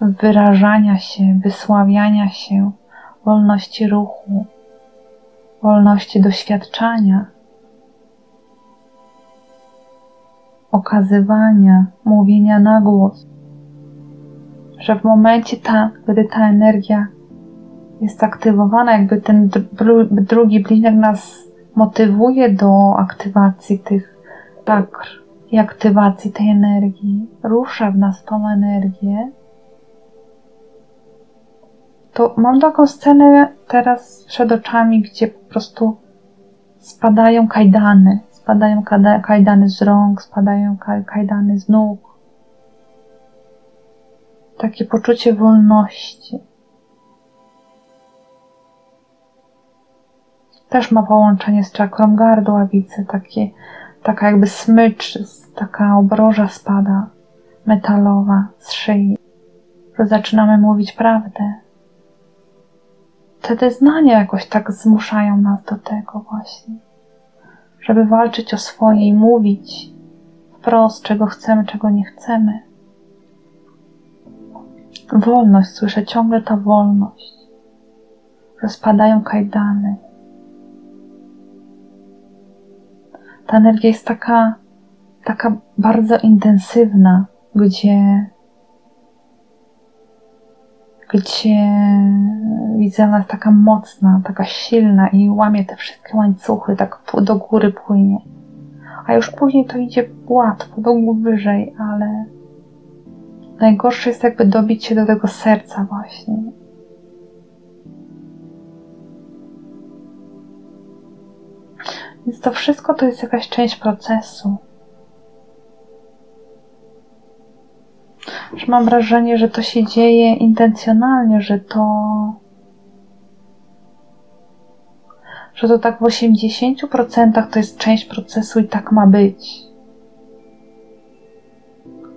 wyrażania się, wysławiania się, wolności ruchu, wolności doświadczania, okazywania, mówienia na głos. Że w momencie, gdy ta energia jest aktywowana, jakby ten drugi bliźniak nas motywuje do aktywacji tych czakr i aktywacji tej energii, rusza w nas tą energię, to mam taką scenę teraz przed oczami, gdzie po prostu spadają kajdany. Spadają kajdany z rąk, spadają kajdany z nóg. Takie poczucie wolności. Też ma połączenie z czakrą gardławicy, taka jakby smycz, taka obroża spada metalowa z szyi, że zaczynamy mówić prawdę. Te wyznania jakoś tak zmuszają nas do tego właśnie, żeby walczyć o swoje i mówić wprost, czego chcemy, czego nie chcemy. Wolność, słyszę ciągle ta wolność, że spadają kajdany. Ta energia jest taka bardzo intensywna, gdzie widzę, ona jest taka mocna, taka silna i łamie te wszystkie łańcuchy, tak do góry płynie. A już później to idzie łatwo, do góry wyżej, ale najgorsze jest jakby dobić się do tego serca właśnie. Więc to wszystko to jest jakaś część procesu. Że mam wrażenie, że to się dzieje intencjonalnie, że to tak w 80% to jest część procesu i tak ma być.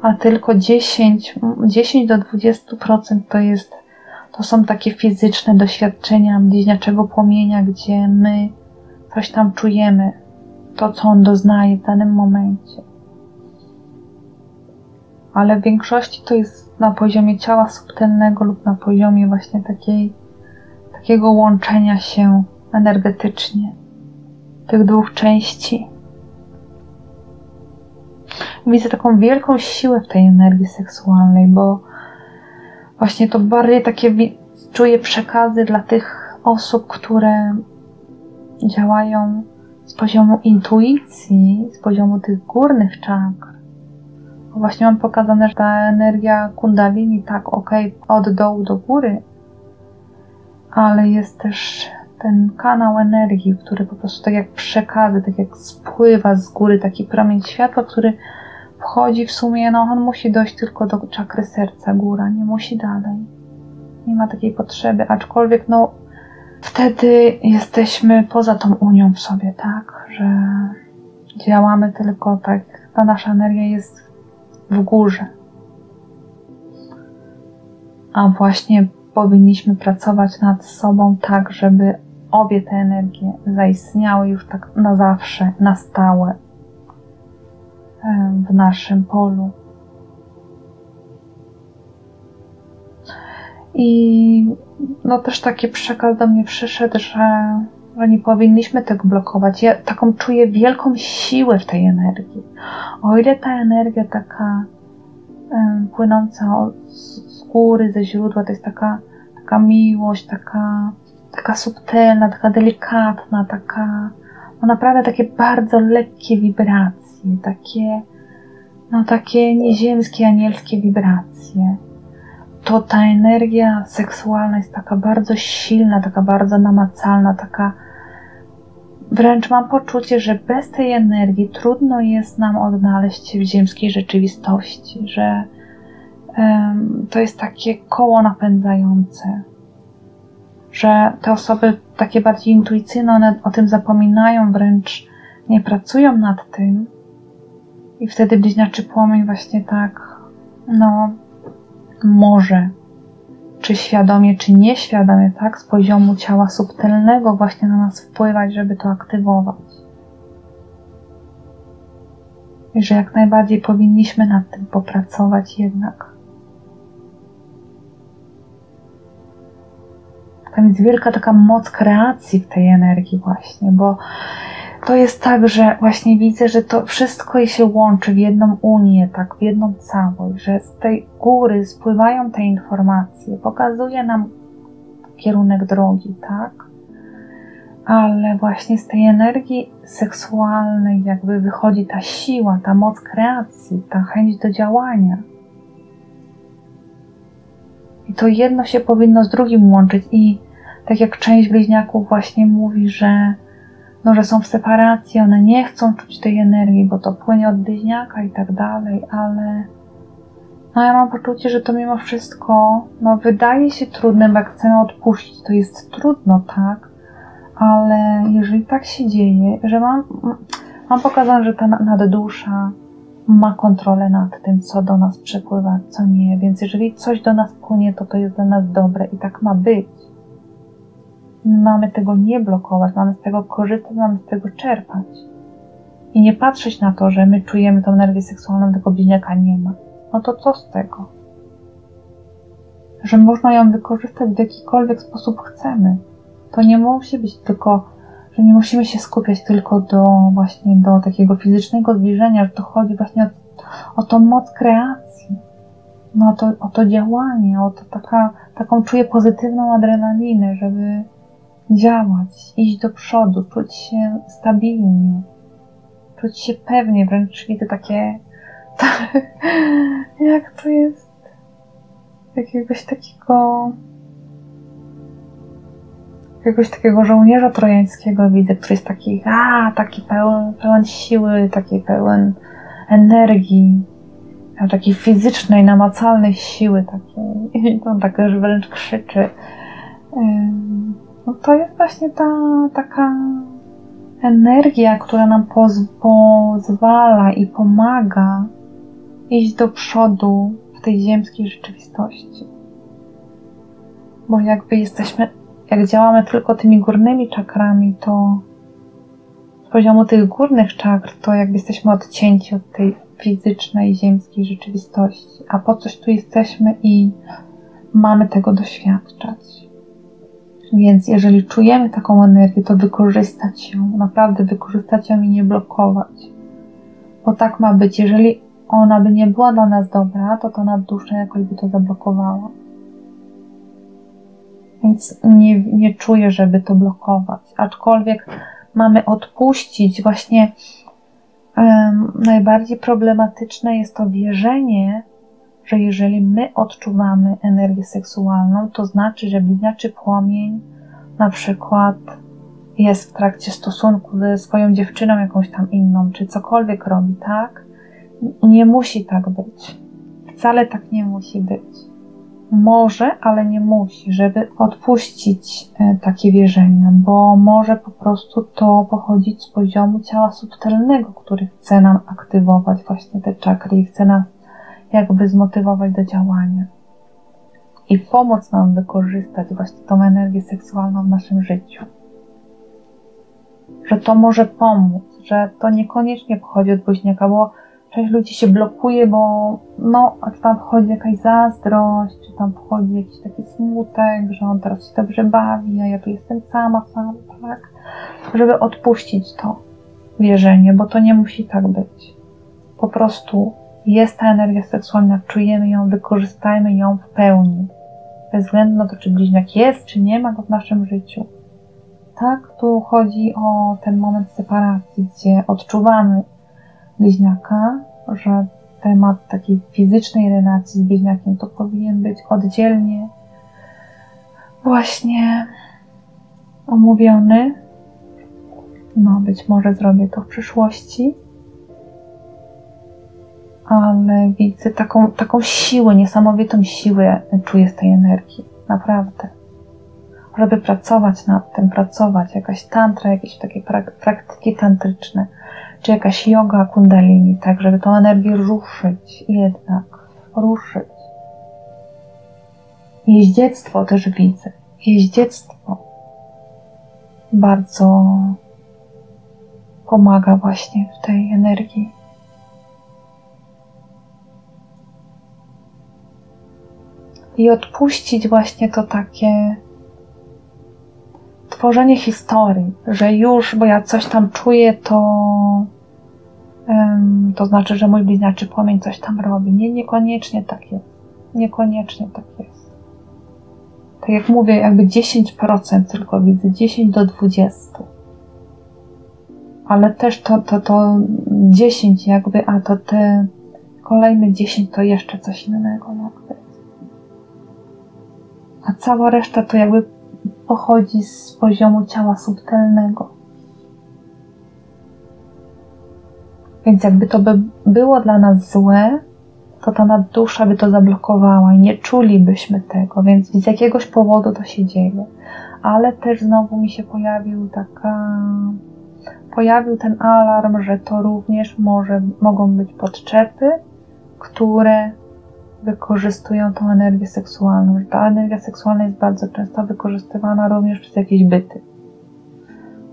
A tylko 10 do 20% to są takie fizyczne doświadczenia bliźniaczego płomienia, gdzie my coś tam czujemy, to co on doznaje w danym momencie. Ale w większości to jest na poziomie ciała subtelnego lub na poziomie właśnie takiego łączenia się energetycznie tych dwóch części. Widzę taką wielką siłę w tej energii seksualnej, bo właśnie to bardziej takie czuję przekazy dla tych osób, które działają z poziomu intuicji, z poziomu tych górnych czakr. Właśnie mam pokazane, że ta energia kundalini, tak, od dołu do góry, ale jest też ten kanał energii, który po prostu tak jak przekazy, tak jak spływa z góry taki promień światła, który wchodzi w sumie, no on musi dojść tylko do czakry serca, góra, nie musi dalej. Nie ma takiej potrzeby, aczkolwiek no wtedy jesteśmy poza tą unią w sobie, tak, że działamy tylko tak, ta nasza energia jest w górze. A właśnie powinniśmy pracować nad sobą tak, żeby obie te energie zaistniały już tak na zawsze, na stałe w naszym polu. I no też taki przekaz do mnie przyszedł, że nie powinniśmy tego blokować. Ja taką czuję wielką siłę w tej energii. O ile ta energia taka płynąca z góry, ze źródła, to jest taka miłość, taka subtelna, taka delikatna, no naprawdę takie bardzo lekkie wibracje, takie nieziemskie, anielskie wibracje. To ta energia seksualna jest taka bardzo silna, taka bardzo namacalna, taka Wręcz mam poczucie, że bez tej energii trudno jest nam odnaleźć się w ziemskiej rzeczywistości, że to jest takie koło napędzające, że te osoby takie bardziej intuicyjne, one o tym zapominają, wręcz nie pracują nad tym i wtedy bliźniaczy płomień właśnie tak, może, czy świadomie, czy nieświadomie, tak, z poziomu ciała subtelnego właśnie na nas wpływać, żeby to aktywować. I że jak najbardziej powinniśmy nad tym popracować jednak. Tam jest wielka taka moc kreacji w tej energii właśnie, bo to jest tak, że właśnie widzę, że to wszystko się łączy w jedną unię, tak, w jedną całość, że z tej góry spływają te informacje, pokazuje nam kierunek drogi, tak? Ale właśnie z tej energii seksualnej jakby wychodzi ta siła, ta moc kreacji, ta chęć do działania. I to jedno się powinno z drugim łączyć i tak jak część bliźniaków właśnie mówi, że są w separacji, one nie chcą czuć tej energii, bo to płynie od bliźniaka i tak dalej, ale ja mam poczucie, że to mimo wszystko wydaje się trudne, bo jak chcemy odpuścić, to jest trudno, tak? Ale jeżeli tak się dzieje, że mam pokazane, że ta naddusza ma kontrolę nad tym, co do nas przepływa, co nie, więc jeżeli coś do nas płynie, to jest dla nas dobre i tak ma być. Mamy tego nie blokować, mamy z tego korzystać, mamy z tego czerpać. I nie patrzeć na to, że my czujemy tą energię seksualną, tego bliźniaka nie ma. To co z tego? Że można ją wykorzystać w jakikolwiek sposób chcemy. To nie musi być tylko, że nie musimy się skupiać tylko do takiego fizycznego zbliżenia, że to chodzi właśnie o tą moc kreacji, o to działanie, taką czuję pozytywną adrenalinę, żeby działać, iść do przodu, czuć się stabilnie, czuć się pewnie, wręcz widzę takie, jak to jest, jakiegoś takiego żołnierza trojańskiego widzę, który jest taki pełen siły, taki pełen energii, takiej fizycznej, namacalnej siły takiej, i on tak już wręcz krzyczy. To jest właśnie taka energia, która nam pozwala i pomaga iść do przodu w tej ziemskiej rzeczywistości. Bo jak działamy tylko tymi górnymi czakrami, to z poziomu tych górnych czakr, to jakby jesteśmy odcięci od tej fizycznej, ziemskiej rzeczywistości, a po coś tu jesteśmy i mamy tego doświadczać. Więc jeżeli czujemy taką energię, to wykorzystać ją, naprawdę wykorzystać ją i nie blokować. Bo tak ma być, jeżeli ona by nie była dla nas dobra, to naddusza jakoś by to zablokowała. Więc nie czuję, żeby to blokować. Aczkolwiek mamy odpuścić właśnie. Najbardziej problematyczne jest to wierzenie, że jeżeli my odczuwamy energię seksualną, to znaczy, że bliźniaczy płomień na przykład jest w trakcie stosunku ze swoją dziewczyną jakąś tam inną, czy cokolwiek robi, tak? Nie musi tak być. Wcale tak nie musi być. Może, ale nie musi, żeby odpuścić takie wierzenia, bo może po prostu to pochodzić z poziomu ciała subtelnego, który chce nam aktywować właśnie te czakry i chce nas jakby zmotywować do działania i pomóc nam wykorzystać właśnie tą energię seksualną w naszym życiu. Że to może pomóc, że to niekoniecznie pochodzi od bliźniaka, bo część ludzi się blokuje, bo tam wchodzi jakaś zazdrość, czy tam wchodzi jakiś taki smutek, że on teraz się dobrze bawi, a ja tu jestem sama, tak? Żeby odpuścić to wierzenie, bo to nie musi tak być. Po prostu jest ta energia seksualna, czujemy ją, wykorzystajmy ją w pełni. Bez względu na to, czy bliźniak jest, czy nie ma go w naszym życiu. Tak? Tu chodzi o ten moment separacji, gdzie odczuwamy bliźniaka, że temat takiej fizycznej relacji z bliźniakiem to powinien być oddzielnie właśnie omówiony No, być może zrobię to w przyszłości, ale widzę taką siłę, niesamowitą siłę czuję z tej energii, naprawdę. Żeby pracować nad tym, jakaś tantra, jakieś takie praktyki tantryczne, czy jakaś joga kundalini, tak, żeby tą energię ruszyć jednak, ruszyć. Jeździectwo też widzę, jeździectwo bardzo pomaga właśnie w tej energii. I odpuścić właśnie to takie tworzenie historii, że już, bo ja coś tam czuję, to znaczy, że mój bliźniaczy płomień coś tam robi. Nie, niekoniecznie tak jest. Niekoniecznie tak jest. Tak jak mówię, jakby 10% tylko widzę, 10 do 20. Ale też to 10 jakby, a to te kolejne 10 to jeszcze coś innego jakby. A cała reszta to jakby pochodzi z poziomu ciała subtelnego. Więc jakby to by było dla nas złe, to ta naddusza by to zablokowała i nie czulibyśmy tego, więc z jakiegoś powodu to się dzieje. Ale też znowu mi się pojawił ten alarm, że to również mogą być podczepy, które wykorzystują tą energię seksualną. Że ta energia seksualna jest bardzo często wykorzystywana również przez jakieś byty.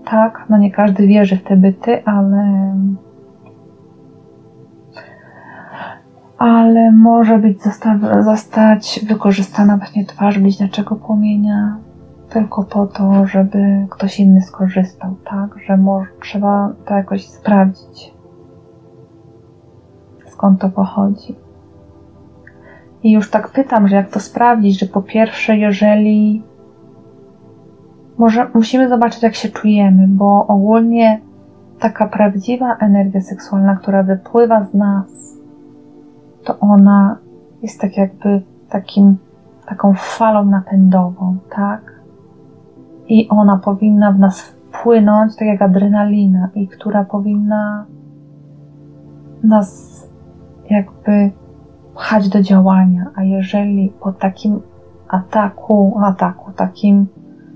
Tak, no nie każdy wierzy w te byty, ale może być zostać wykorzystana właśnie twarz bliźniaczego płomienia tylko po to, żeby ktoś inny skorzystał, tak? Że może trzeba to jakoś sprawdzić, skąd to pochodzi. I już tak pytam, że jak to sprawdzić, że po pierwsze, jeżeli może musimy zobaczyć, jak się czujemy, bo ogólnie taka prawdziwa energia seksualna, która wypływa z nas, to ona jest tak jakby taką falą napędową, tak? I ona powinna w nas wpłynąć, tak jak adrenalina, i która powinna nas jakby pchać do działania, a jeżeli po takim takim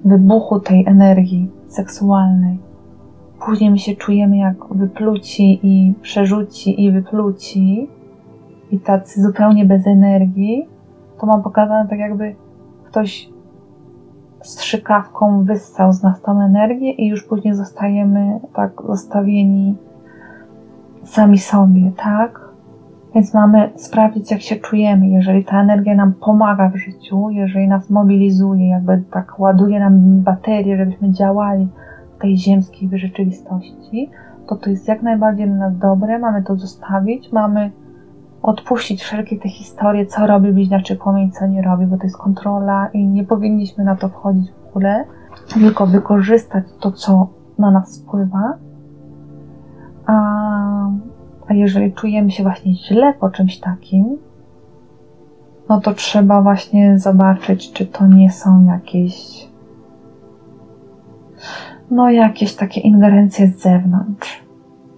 wybuchu tej energii seksualnej, później my się czujemy jak wypluci i przerzuci i wypluci i tacy zupełnie bez energii, to mam pokazane tak jakby ktoś strzykawką wyssał z nas tą energię i już później zostajemy tak zostawieni sami sobie, tak? Więc mamy sprawdzić, jak się czujemy, jeżeli ta energia nam pomaga w życiu, jeżeli nas mobilizuje, jakby tak ładuje nam baterię, żebyśmy działali w tej ziemskiej rzeczywistości, to jest jak najbardziej dla nas dobre, mamy to zostawić, mamy odpuścić wszelkie te historie, co robi bliźniaczy płomień, co nie robi, bo to jest kontrola i nie powinniśmy na to wchodzić w ogóle, tylko wykorzystać to, co na nas wpływa. A jeżeli czujemy się właśnie źle po czymś takim, no to trzeba właśnie zobaczyć, czy to nie są jakieś takie ingerencje z zewnątrz.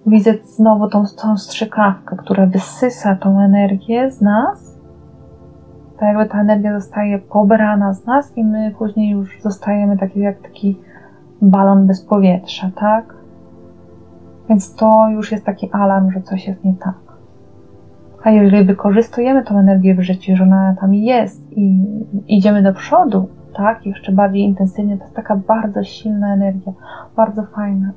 Widzę znowu tą strzykawkę, która wysysa tą energię z nas. Tak jakby ta energia zostaje pobrana z nas i my później już zostajemy taki jak taki balon bez powietrza, tak? Więc to już jest taki alarm, że coś jest nie tak. A jeżeli wykorzystujemy tą energię w życiu, że ona tam jest i idziemy do przodu, tak, jeszcze bardziej intensywnie, to jest taka bardzo silna energia, bardzo fajna.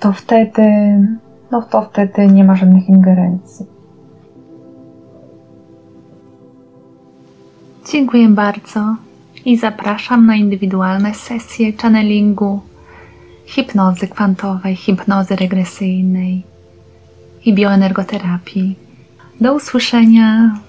To wtedy, nie ma żadnych ingerencji. Dziękuję bardzo i zapraszam na indywidualne sesje channelingu, hipnozy kwantowej, hipnozy regresyjnej i bioenergoterapii. Do usłyszenia!